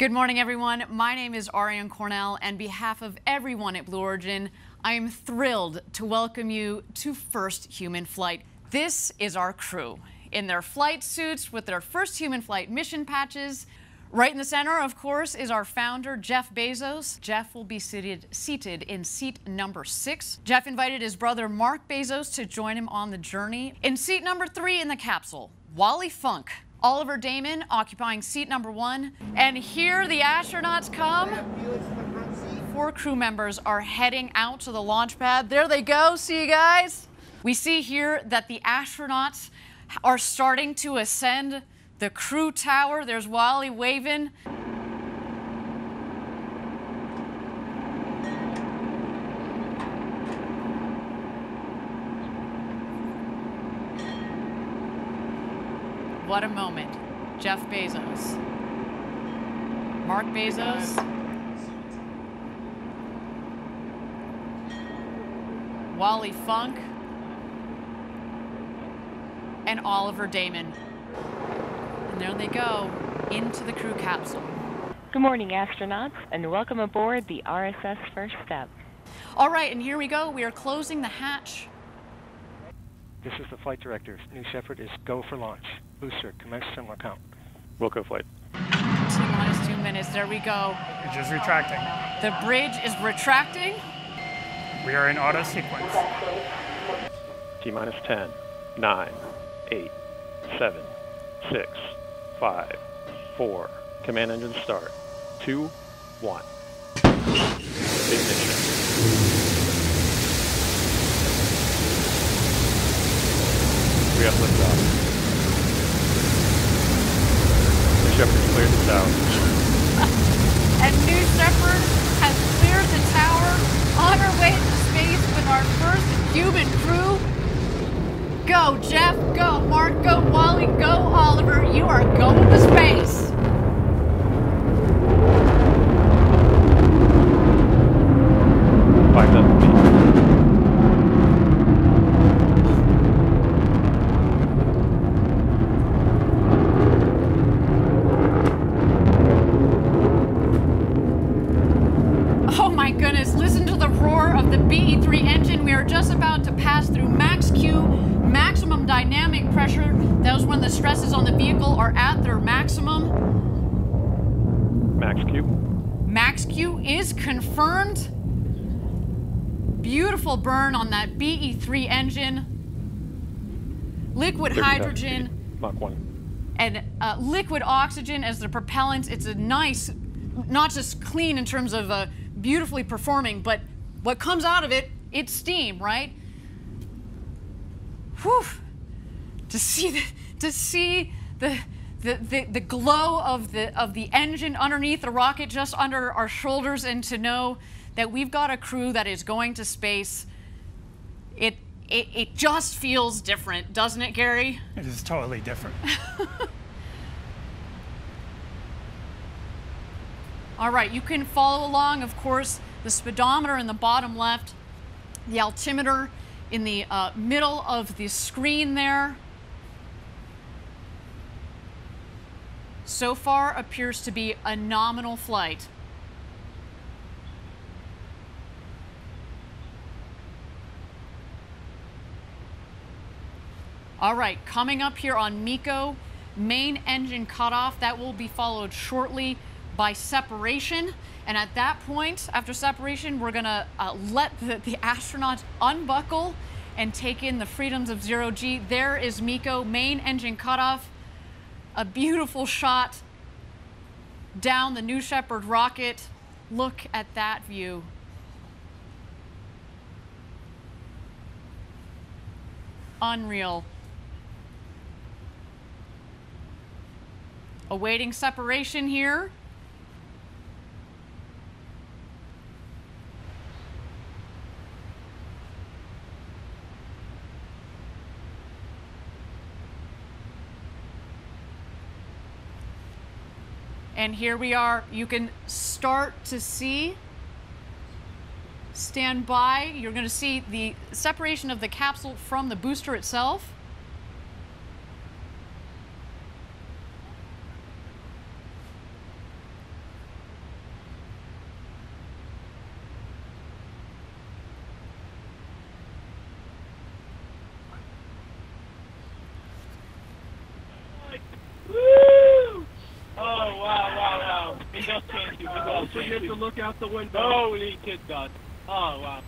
Good morning, everyone. My name is Ariane Cornell, and on behalf of everyone at Blue Origin, I am thrilled to welcome you to First Human Flight. This is our crew in their flight suits with their First Human Flight mission patches. Right in the center, of course, is our founder, Jeff Bezos. Jeff will be seated in seat number 6. Jeff invited his brother, Mark Bezos, to join him on the journey. In seat number 3 in the capsule, Wally Funk. Oliver Daemen occupying seat number 1. And here the astronauts come. Four crew members are heading out to the launch pad. There they go. See you guys. We see here that the astronauts are starting to ascend the crew tower. There's Wally waving. What a moment. Jeff Bezos. Mark Bezos. Wally Funk. And Oliver Daemen. There they go, into the crew capsule. Good morning, astronauts, and welcome aboard the RSS First Step. All right, and here we go. We are closing the hatch. This is the flight director. New Shepard is go for launch. Booster, commence terminal count. We'll go flight. 2 minutes, there we go. Bridge is retracting. The bridge is retracting. We are in auto sequence. T-minus 10, 9, 8, 7, 6, 5, 4, command engine start, 2, 1. Ignition. We have liftoff. New Shepard cleared the tower. And New Shepard has cleared the tower on our way to space with our first human crew. Go, Jeff, go, Mark, go, Wally, go, Oliver. You are going to space. Oh my goodness, listen to the roar of the BE-3 engine. We are just about to pass through max Q. Maximum dynamic pressure. Those when the stresses on the vehicle are at their maximum. Max Q. Max Q is confirmed. Beautiful burn on that BE-3 engine. Liquid hydrogen. Mach 1. And liquid oxygen as the propellant. It's a nice, not just clean in terms of beautifully performing, but what comes out of it, it's steam, right? Whew. To see the glow of the engine underneath the rocket just under our shoulders, and to know that we've got a crew that is going to space, it just feels different, doesn't it, Gary? It is totally different. All right, you can follow along, of course, the speedometer in the bottom left, the altimeter in the middle of the screen there. So far appears to be a nominal flight. All right, coming up here on MECO, main engine cutoff. That will be followed shortly by separation, and at that point, after separation, we're gonna let the astronauts unbuckle and take in the freedoms of zero G. There is MECO, main engine cutoff. A beautiful shot down the New Shepard rocket. Look at that view. Unreal. Awaiting separation here. And here we are. You can start to see. Stand by. You're going to see the separation of the capsule from the booster itself. Oh, so you have to look out the window. Holy kid does. Oh, wow.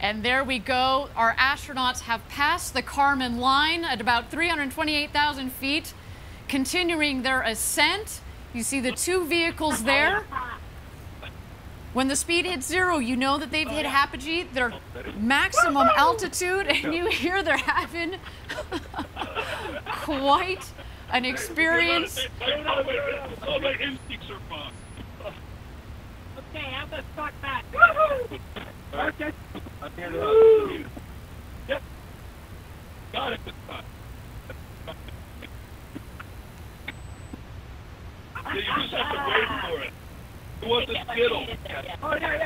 And there we go. Our astronauts have passed the Kármán line at about 328,000 feet, continuing their ascent. You see the two vehicles there. When the speed hits zero, you know that they've hit apogee, their maximum altitude, and you hear they're having quite an experience. All my instincts are fine. Okay, I'm gonna start back. Okay. Yep. Got it. So you just have to wait for it. It was a skittle. Oh, yeah, yeah.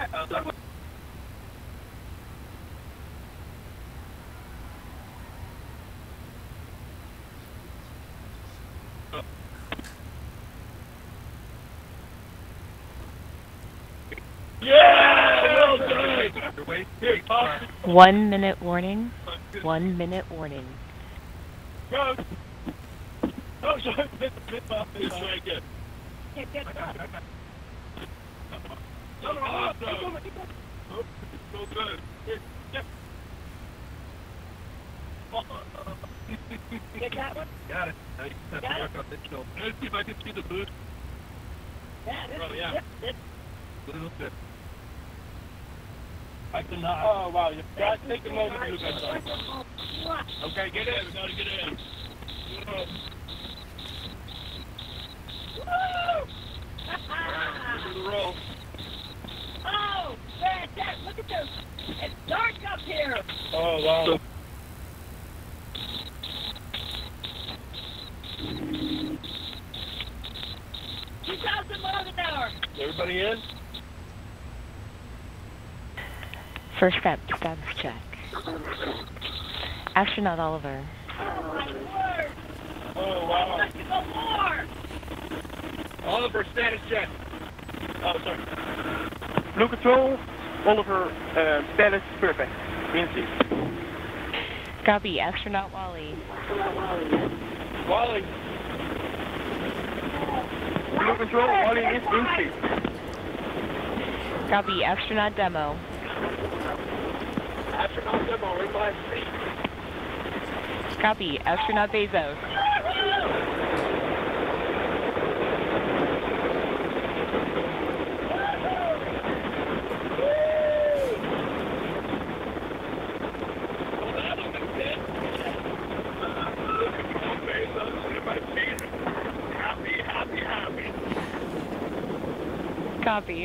Yeah! Well done! 1 minute warning. 1 minute warning. Go! Oh, sorry. Let's try again. Get that one? Got it. I just have to work on this hill. Let's see if I can see the boot. Yeah, this is a little bit. I cannot. Oh, wow. You guys take a moment to do that. Okay, get in. We gotta get in. Woo! Roll. Oh, fantastic! Look at this! It's dark up here! Oh, wow. So $2,000 miles an hour! Everybody in? First step, status check. Astronaut Oliver. Oh, my word! Oh, wow. Let's go more! Oliver, status check. Oh, sorry. Blue control, Oliver, status perfect. Green seat. Copy, astronaut Wally. Wally. Blue control, Wally is green seat. Copy, astronaut demo. Astronaut demo, in my seat. Copy, astronaut Bezos. Copy.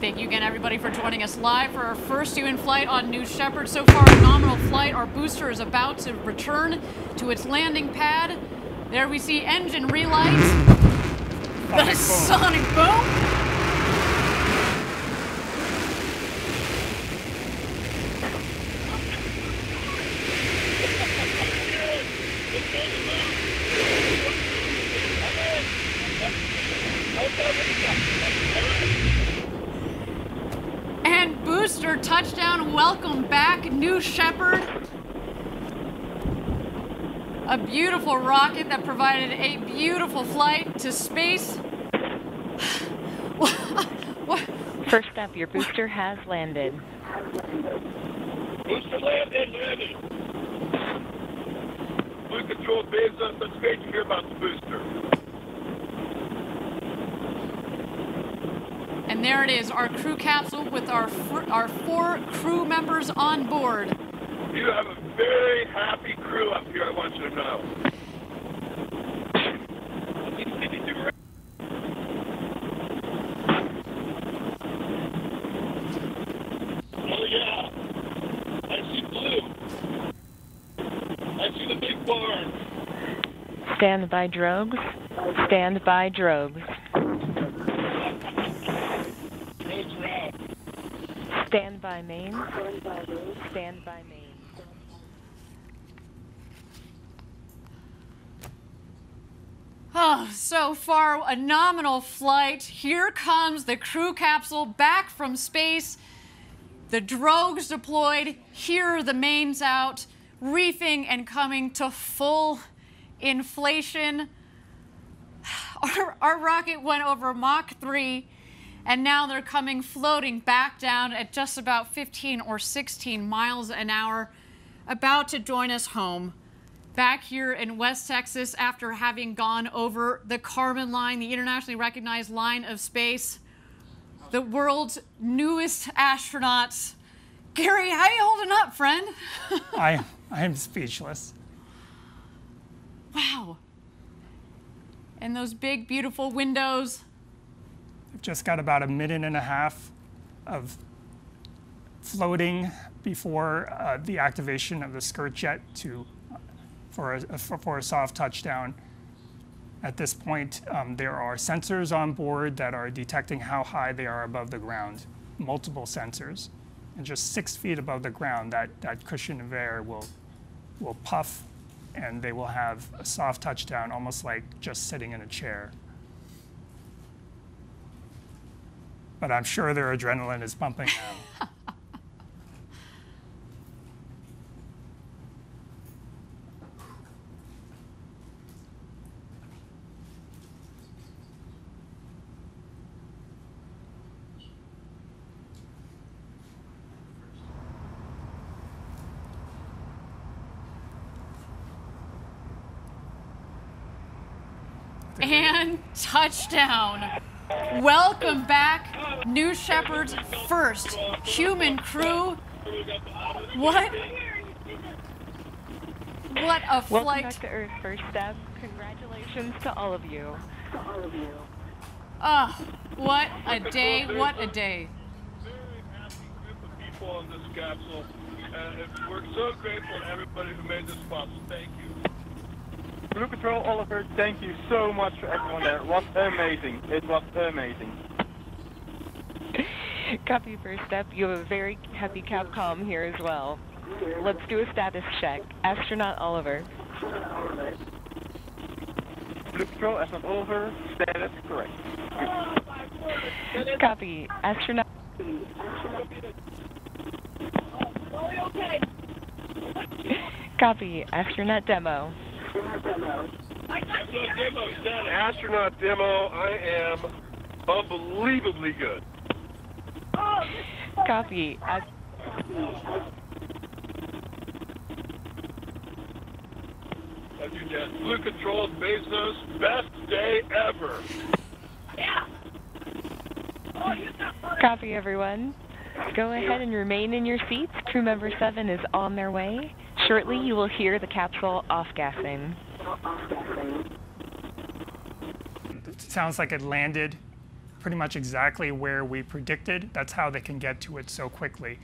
Thank you again, everybody, for joining us live for our first human flight on New Shepard. So far, a nominal flight. Our booster is about to return to its landing pad. There we see engine relights. The sonic boom. And booster touchdown. Welcome back, New Shepard. A beautiful rocket that provided a beautiful flight to space. First up, your booster has landed. Booster landed, ready. Blue control, Bezos, it's great to hear about the booster. And there it is, our crew capsule with our four crew members on board. You have a very happy crew up here, I want you to know. Oh yeah, I see blue. I see the big barn. Stand by drogues, stand by drogues. Stand by main. Stand by main. Stand by main. Oh, so far a nominal flight. Here comes the crew capsule back from space. The drogues deployed. Here are the mains out, reefing and coming to full inflation. Our rocket went over Mach 3, and now they're coming floating back down at just about 15 or 16 miles an hour, about to join us home. Back here in West Texas after having gone over the Kármán line, the internationally recognized line of space, the world's newest astronauts. Gary, how are you holding up, friend? I am speechless. Wow. And those big, beautiful windows. I've just got about a minute and a half of floating before the activation of the skirt jet for a soft touchdown. At this point, there are sensors on board that are detecting how high they are above the ground, multiple sensors. And just 6 feet above the ground, that cushion of air will puff, and they will have a soft touchdown, almost like just sitting in a chair. But I'm sure their adrenaline is pumping now. And touchdown. Welcome back, New Shepard's first human crew. What a flight. Welcome back to Earth First Step. Congratulations to all of you. Oh, what a day, what a day. Very happy group of people on this capsule. We're so grateful to everybody who made this possible. Thank you. Blue Patrol, Oliver, thank you so much for everyone there. It was amazing. It was amazing. Copy, First Step. You have a very happy Capcom here as well. Let's do a status check. Astronaut Oliver. Blue Patrol, Astronaut Oliver, status correct. Copy, Astronaut. Copy, Astronaut Demo. Astronaut Demo, I am unbelievably good. Copy. Blue Control, Bezos, best day ever. Yeah. Copy, everyone. Go ahead and remain in your seats. Crew member 7 is on their way. Shortly, you will hear the capsule off-gassing. It sounds like it landed pretty much exactly where we predicted. That's how they can get to it so quickly.